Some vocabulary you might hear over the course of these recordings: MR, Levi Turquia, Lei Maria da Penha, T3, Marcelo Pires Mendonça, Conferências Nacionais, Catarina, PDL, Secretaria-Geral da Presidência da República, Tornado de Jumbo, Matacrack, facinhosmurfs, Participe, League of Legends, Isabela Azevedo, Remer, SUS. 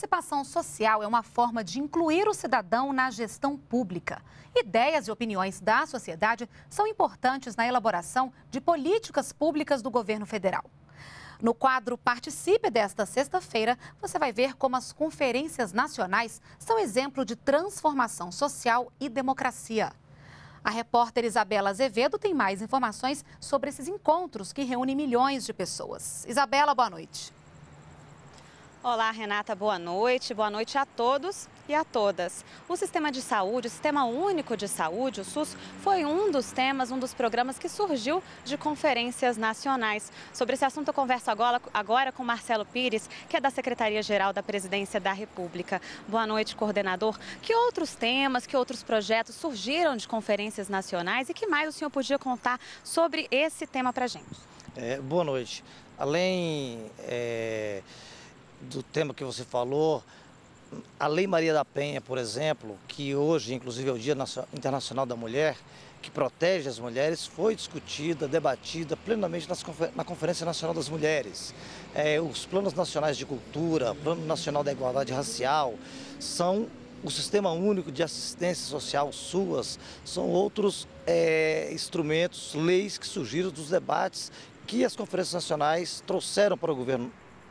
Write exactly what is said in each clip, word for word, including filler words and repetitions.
Participação social é uma forma de incluir o cidadão na gestão pública. Ideias e opiniões da sociedade são importantes na elaboração de políticas públicas do governo federal. No quadro Participe desta sexta-feira, você vai ver como as conferências nacionais são exemplo de transformação social e democracia. A repórter Isabela Azevedo tem mais informações sobre esses encontros que reúnem milhões de pessoas. Isabela, boa noite. Olá, Renata, boa noite. Boa noite a todos e a todas. O sistema de saúde, o Sistema Único de Saúde, o SUS, foi um dos temas, um dos programas que surgiu de conferências nacionais. Sobre esse assunto eu converso agora, agora com Marcelo Pires, que é da Secretaria-Geral da Presidência da República. Boa noite, coordenador. Que outros temas, que outros projetos surgiram de conferências nacionais e que mais o senhor podia contar sobre esse tema para a gente? É, boa noite. Além... É... do tema que você falou, a Lei Maria da Penha, por exemplo, que hoje, inclusive, é o Dia Internacional da Mulher, que protege as mulheres, foi discutida, debatida plenamente nas confer- na Conferência Nacional das Mulheres. É, os planos nacionais de cultura, o Plano Nacional da Igualdade Racial, são o Sistema Único de Assistência Social, SUS, são outros é, instrumentos, leis que surgiram dos debates que as conferências nacionais trouxeram para o governo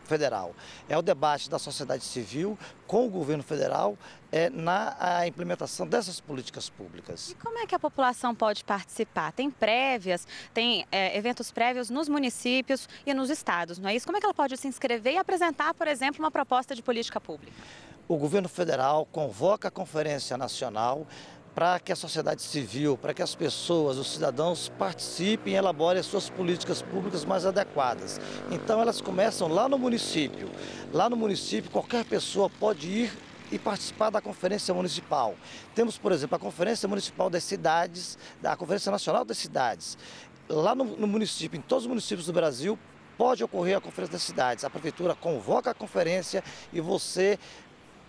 federal. É o debate da sociedade civil com o governo federal é, na a implementação dessas políticas públicas. E como é que a população pode participar? Tem prévias, tem é, eventos prévios nos municípios e nos estados, não é isso? Como é que ela pode se inscrever e apresentar, por exemplo, uma proposta de política pública? O governo federal convoca a Conferência Nacional para que a sociedade civil, para que as pessoas, os cidadãos participem e elaborem as suas políticas públicas mais adequadas. Então elas começam lá no município. Lá no município qualquer pessoa pode ir e participar da Conferência Municipal. Temos, por exemplo, a Conferência Municipal das Cidades, a Conferência Nacional das Cidades. Lá no, no município, em todos os municípios do Brasil, pode ocorrer a Conferência das Cidades. A prefeitura convoca a conferência e você,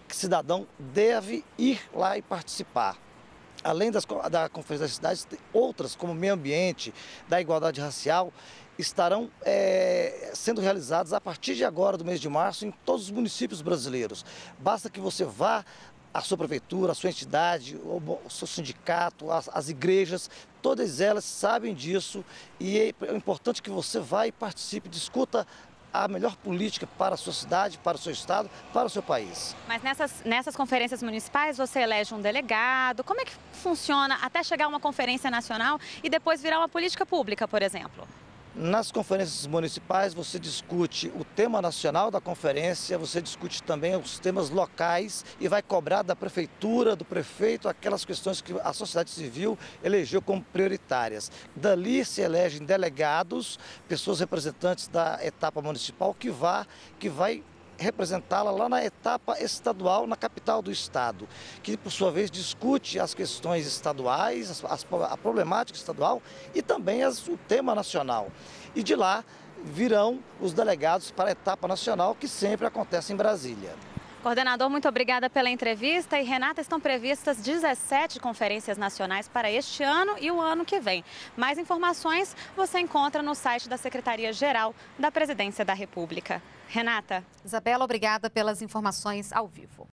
cidadão, deve ir lá e participar. Além das, da Conferência das Cidades, outras, como meio ambiente, da igualdade racial, estarão é, sendo realizadas a partir de agora, do mês de março, em todos os municípios brasileiros. Basta que você vá à sua prefeitura, à sua entidade, ao seu sindicato, às, às igrejas, todas elas sabem disso e é importante que você vá e participe, discuta a melhor política para a sua cidade, para o seu estado, para o seu país. Mas nessas, nessas conferências municipais você elege um delegado, como é que funciona até chegar a uma conferência nacional e depois virar uma política pública, por exemplo? Nas conferências municipais você discute o tema nacional da conferência, você discute também os temas locais e vai cobrar da prefeitura, do prefeito, aquelas questões que a sociedade civil elegeu como prioritárias. Dali se elegem delegados, pessoas representantes da etapa municipal que, vá, que vai representá-la lá na etapa estadual, na capital do estado, que por sua vez discute as questões estaduais, as, as, a problemática estadual e também as, o tema nacional. E de lá virão os delegados para a etapa nacional, que sempre acontece em Brasília. Coordenador, muito obrigada pela entrevista. E, Renata, estão previstas dezessete conferências nacionais para este ano e o ano que vem. Mais informações você encontra no site da Secretaria-Geral da Presidência da República. Renata. Isabela, obrigada pelas informações ao vivo.